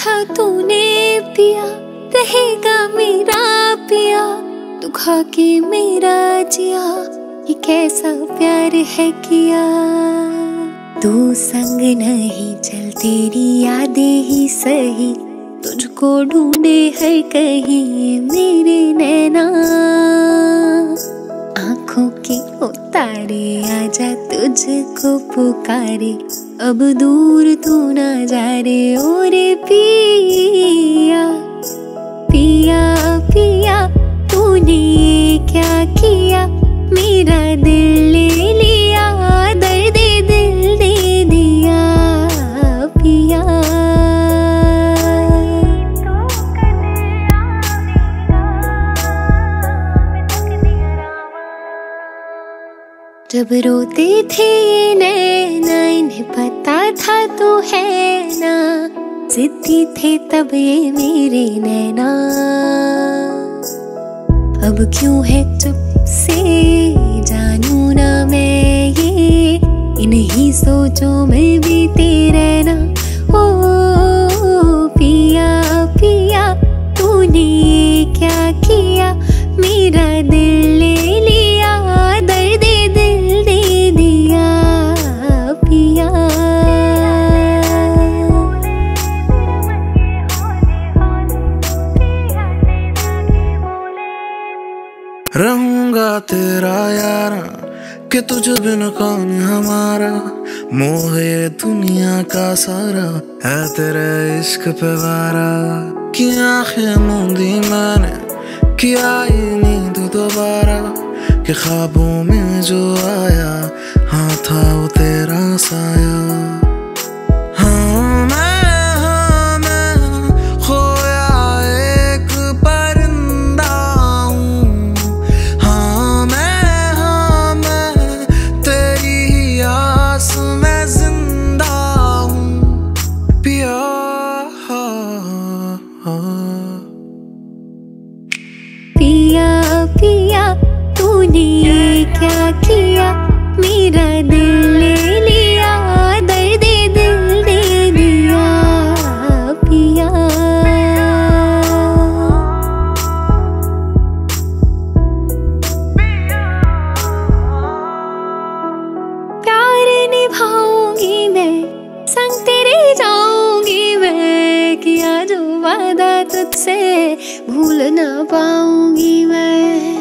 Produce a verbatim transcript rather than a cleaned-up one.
था तूने पिया, रहेगा मेरा पिया, तू खा के मेरा जिया, ये कैसा प्यार है किया। तू संग नहीं चल, तेरी यादें ही सही, तुझको ढूंढे है कहीं मेरे नैना। आँखों के उतारे आजा, तुझको पुकारे, अब दूर तू ना जा रे ओ रे पिया। पिया पिया तूने ये क्या किया, मेरा दिल ले लिया, दर्द दिल दे दिया। पिया जब रोते थे नैना, इन्हें पता था तू है ना, जिद्दी थे तब ये मेरे नैना। अब क्यों है चुप से, जानू ना मैं ये, इन्हीं सोचों में बीते रहना। ओ, ओ पिया पिया तूने ये क्या किया, मेरा दिल ले लिया, दर्द दिल दे दिया। पिया रहूंगा तेरा यारा, कि तुझे बिन कौन हमारा, मोह ये दुनिया का सारा, है तेरे इश्क पे वारा। कि आंखें मूंदी मैंने, कि आई नींद दोबारा, कि ख्वाबों में जो आया, हाँ था वो तेरा साया। हाँ मैं हाँ मैं खोया एक परिंदा हूँ, हाँ मैं हाँ मैं तेरी ही आस में जिंदा हूँ। पिया पिया पिया तूने ये क्या किया, मेरा दिल ले लिया, दर्द दिल दे दिया। पिया प्यार निभाऊंगी मैं, संग तेरे जाऊंगी मैं, किया जो वादा तुझसे भूल ना पाऊंगी मैं।